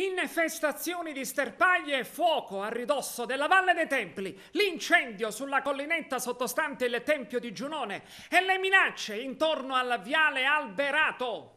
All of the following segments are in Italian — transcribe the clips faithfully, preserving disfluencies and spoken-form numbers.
Infestazioni di sterpaglie e fuoco a ridosso della Valle dei Templi, l'incendio sulla collinetta sottostante il Tempio di Giunone e le minacce intorno al viale alberato.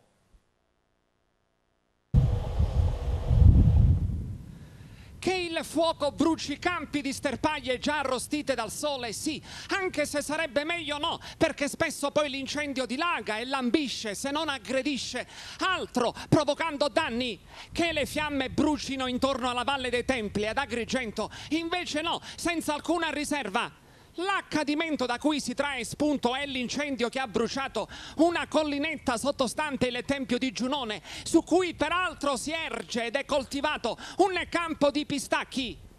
Che il fuoco bruci campi di sterpaglie già arrostite dal sole, sì, anche se sarebbe meglio no, perché spesso poi l'incendio dilaga e lambisce, se non aggredisce, altro, provocando danni. Che le fiamme brucino intorno alla Valle dei Templi, ad Agrigento, invece no, senza alcuna riserva. L'accadimento da cui si trae spunto è l'incendio che ha bruciato una collinetta sottostante il Tempio di Giunone, su cui peraltro si erge ed è coltivato un campo di pistacchi.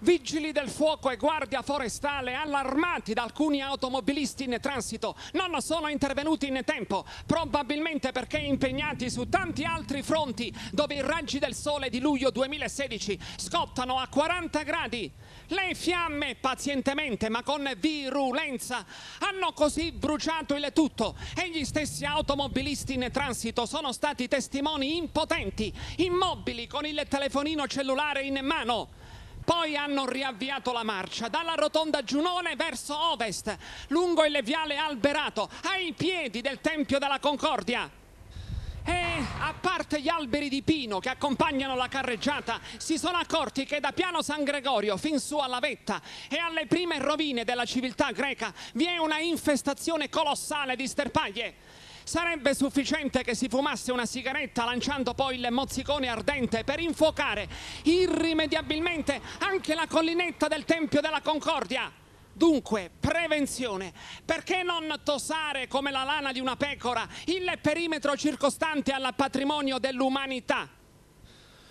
Vigili del fuoco e guardia forestale, allarmati da alcuni automobilisti in transito, non sono intervenuti in tempo, probabilmente perché impegnati su tanti altri fronti dove i raggi del sole di luglio duemilasedici scottano a quaranta gradi. Le fiamme, pazientemente ma con virulenza, hanno così bruciato il tutto e gli stessi automobilisti in transito sono stati testimoni impotenti, immobili con il telefonino cellulare in mano. Poi hanno riavviato la marcia dalla rotonda Giunone verso ovest, lungo il viale alberato, ai piedi del Tempio della Concordia. E a parte gli alberi di pino che accompagnano la carreggiata, si sono accorti che da piano San Gregorio fin su alla vetta e alle prime rovine della civiltà greca vi è una infestazione colossale di sterpaglie. Sarebbe sufficiente che si fumasse una sigaretta lanciando poi il mozzicone ardente per infuocare irrimediabilmente anche la collinetta del Tempio della Concordia. Dunque, prevenzione, perché non tosare come la lana di una pecora il perimetro circostante al patrimonio dell'umanità?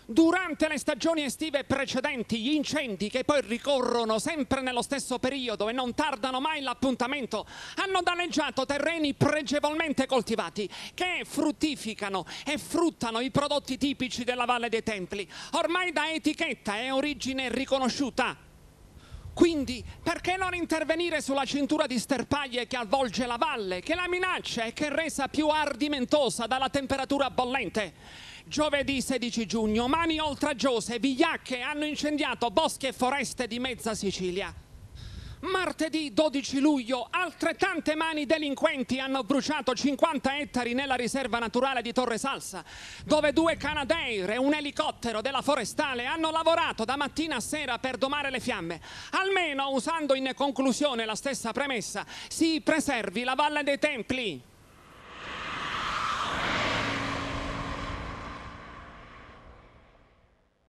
Durante le stagioni estive precedenti, gli incendi, che poi ricorrono sempre nello stesso periodo e non tardano mai l'appuntamento, hanno danneggiato terreni pregevolmente coltivati che fruttificano e fruttano i prodotti tipici della Valle dei Templi, ormai da etichetta e origine riconosciuta. Quindi, perché non intervenire sulla cintura di sterpaglie che avvolge la valle, che la minaccia e che è resa più ardimentosa dalla temperatura bollente? Giovedì sedici giugno, mani oltraggiose, vigliacche hanno incendiato boschi e foreste di mezza Sicilia. Martedì dodici luglio, altrettante mani delinquenti hanno bruciato cinquanta ettari nella riserva naturale di Torre Salsa, dove due Canadair e un elicottero della Forestale hanno lavorato da mattina a sera per domare le fiamme. Almeno, usando in conclusione la stessa premessa, si preservi la Valle dei Templi.